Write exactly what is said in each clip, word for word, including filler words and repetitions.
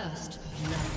First love.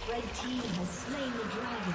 The team has slain the dragon.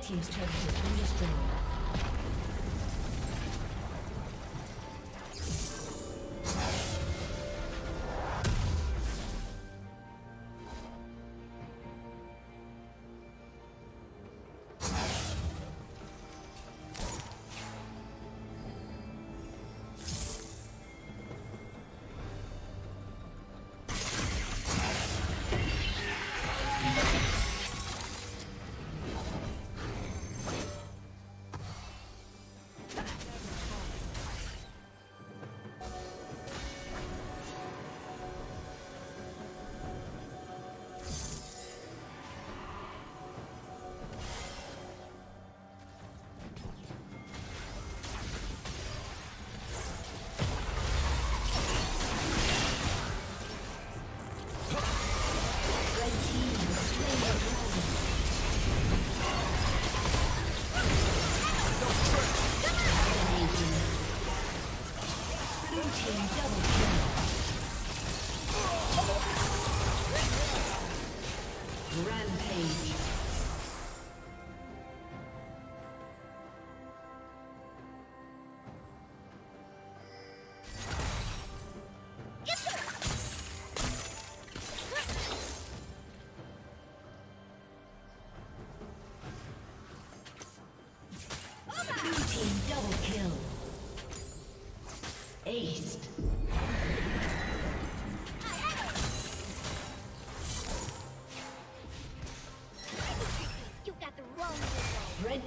Red team's turret has been destroyed. Red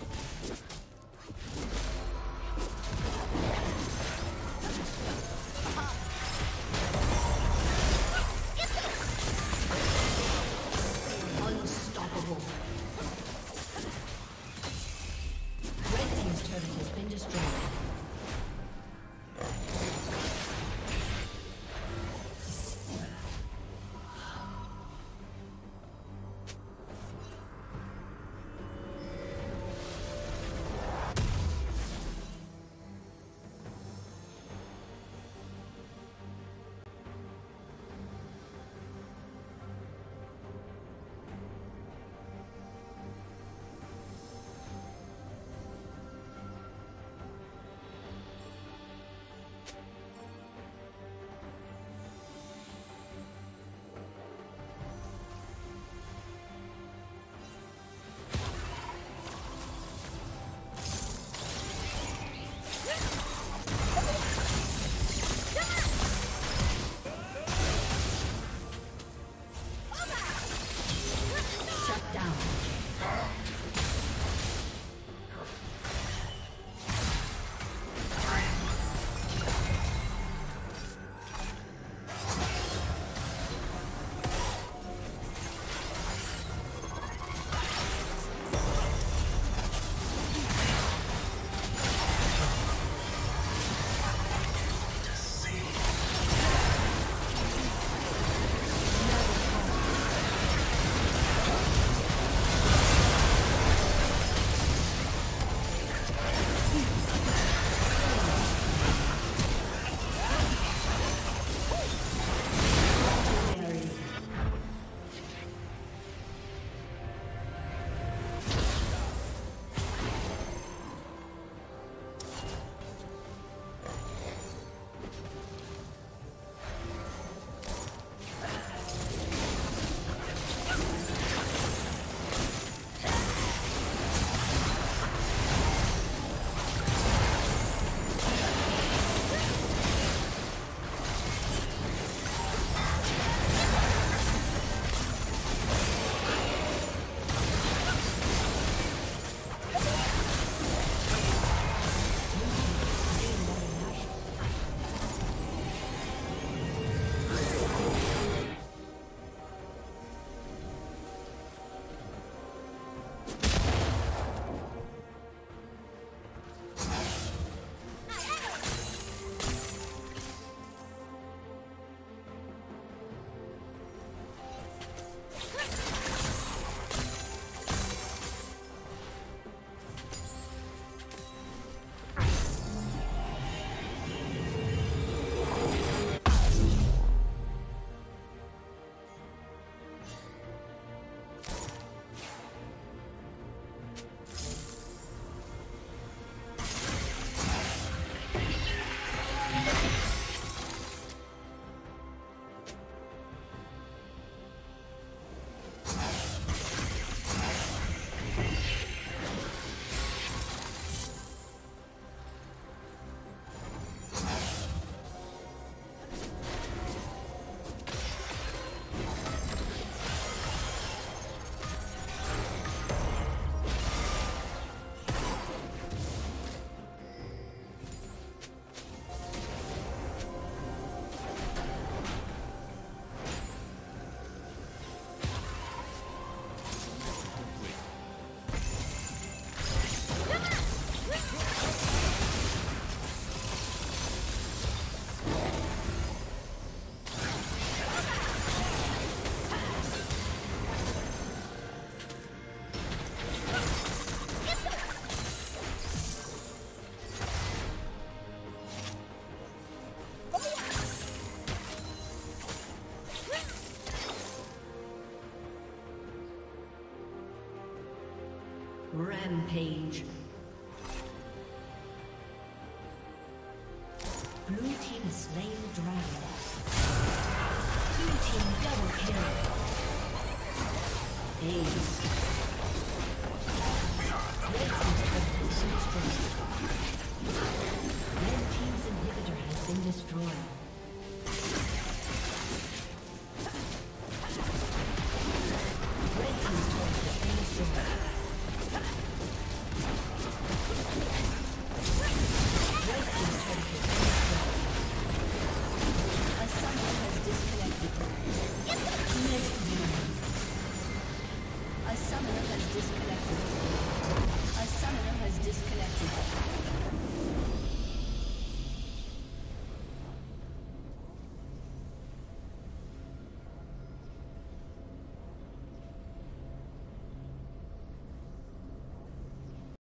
turret has been destroyed. Rampage. Blue team has slain the dragon. Blue team double kill. Ace. Red team's transmission destroyed. Red team's inhibitor has been destroyed.